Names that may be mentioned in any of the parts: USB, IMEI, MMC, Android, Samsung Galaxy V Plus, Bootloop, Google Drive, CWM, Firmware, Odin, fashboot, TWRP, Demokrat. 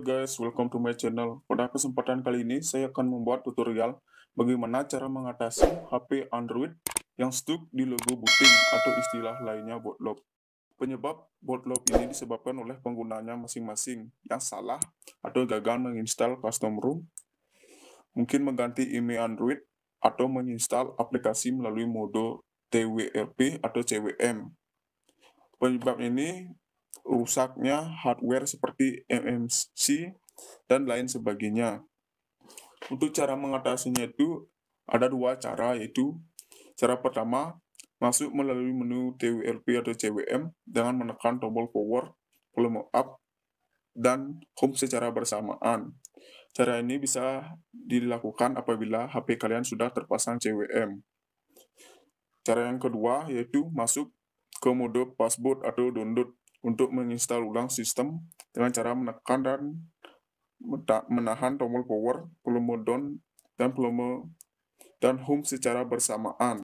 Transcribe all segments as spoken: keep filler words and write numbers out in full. Hello guys, welcome to my channel. Pada kesempatan kali ini saya akan membuat tutorial bagaimana cara mengatasi H P Android yang stuck di logo booting atau istilah lainnya bootlock. Penyebab bootlock ini disebabkan oleh penggunanya masing-masing yang salah atau gagal menginstal custom ROM, mungkin mengganti I M E I Android atau menginstal aplikasi melalui mode T W R P atau C W M. Penyebab ini rusaknya hardware seperti M M C dan lain sebagainya. Untuk cara mengatasinya itu ada dua cara, yaitu cara pertama, masuk melalui menu T W R P atau C W M dengan menekan tombol power, volume up, dan home secara bersamaan. Cara ini bisa dilakukan apabila H P kalian sudah terpasang C W M. Cara yang kedua yaitu masuk ke mode passboot atau download untuk menginstal ulang sistem dengan cara menekan dan menahan tombol power, volume down, dan volume dan home secara bersamaan.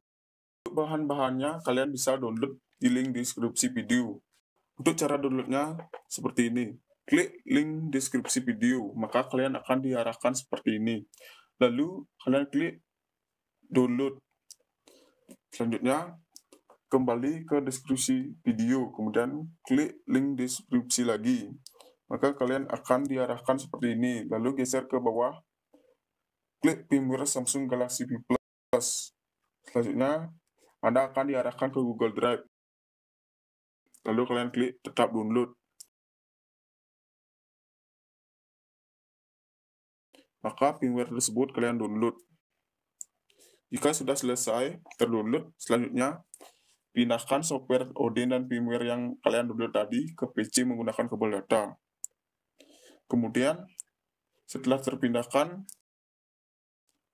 Untuk bahan-bahannya, kalian bisa download di link deskripsi video. Untuk cara downloadnya seperti ini. Klik link deskripsi video, maka kalian akan diarahkan seperti ini. Lalu, kalian klik download. Selanjutnya, kembali ke deskripsi video, kemudian klik link deskripsi lagi. Maka kalian akan diarahkan seperti ini, lalu geser ke bawah, klik firmware Samsung Galaxy V Plus. Selanjutnya, Anda akan diarahkan ke Google Drive. Lalu kalian klik tetap download. Maka firmware tersebut kalian download. Jika sudah selesai terdownload, selanjutnya pindahkan software Odin dan firmware yang kalian download tadi ke P C menggunakan kabel data. Kemudian, setelah terpindahkan,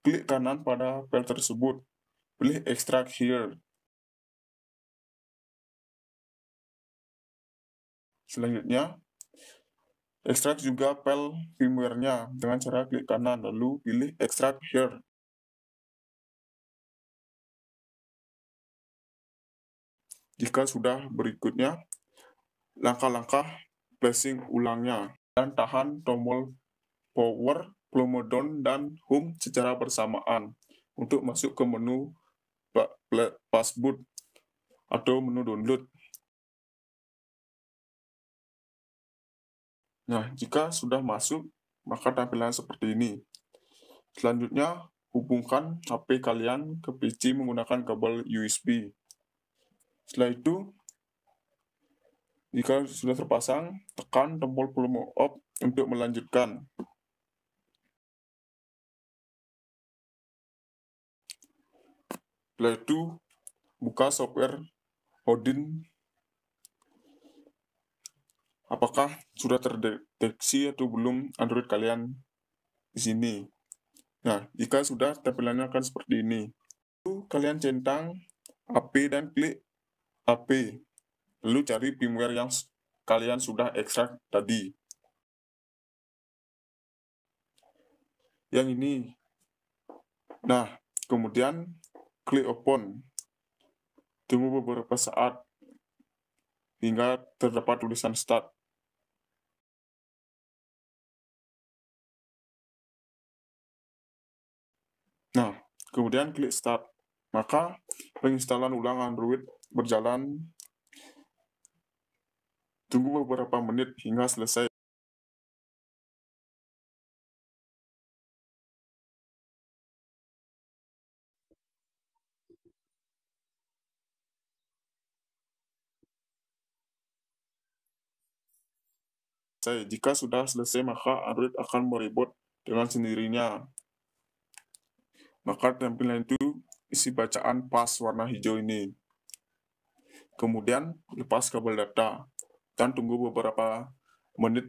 klik kanan pada file tersebut. Pilih Extract Here. Selanjutnya, ekstrak juga file firmware-nya dengan cara klik kanan, lalu pilih Extract Here. Jika sudah, berikutnya langkah-langkah flashing ulangnya dan tahan tombol power, volume down, dan home secara bersamaan untuk masuk ke menu passboot atau menu download. Nah, jika sudah masuk, maka tampilan seperti ini. Selanjutnya, hubungkan H P kalian ke P C menggunakan kabel U S B. Setelah itu, jika sudah terpasang, tekan tombol volume up untuk melanjutkan. Setelah itu, buka software Odin. Apakah sudah terdeteksi atau belum Android kalian di sini? Nah, jika sudah, tampilannya akan seperti ini. Lalu, kalian centang H P dan klik H P, lalu cari firmware yang kalian sudah ekstrak tadi. Yang ini. Nah, kemudian klik open. Tunggu beberapa saat hingga terdapat tulisan start. Nah, kemudian klik start. Maka penginstalan ulang Android berjalan, tunggu beberapa menit hingga selesai. Jika sudah selesai, maka Android akan mereboot dengan sendirinya. Maka tampilan itu isi bacaan pas warna hijau ini. Kemudian, lepas kabel data dan tunggu beberapa menit.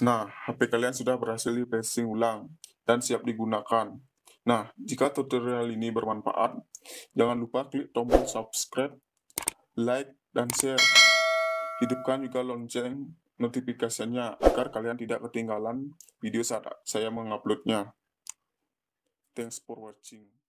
Nah, H P kalian sudah berhasil di-flashing ulang dan siap digunakan. Nah, jika tutorial ini bermanfaat, jangan lupa klik tombol subscribe, like, dan share. Hidupkan juga lonceng notifikasinya agar kalian tidak ketinggalan video saat saya menguploadnya. Thanks for watching.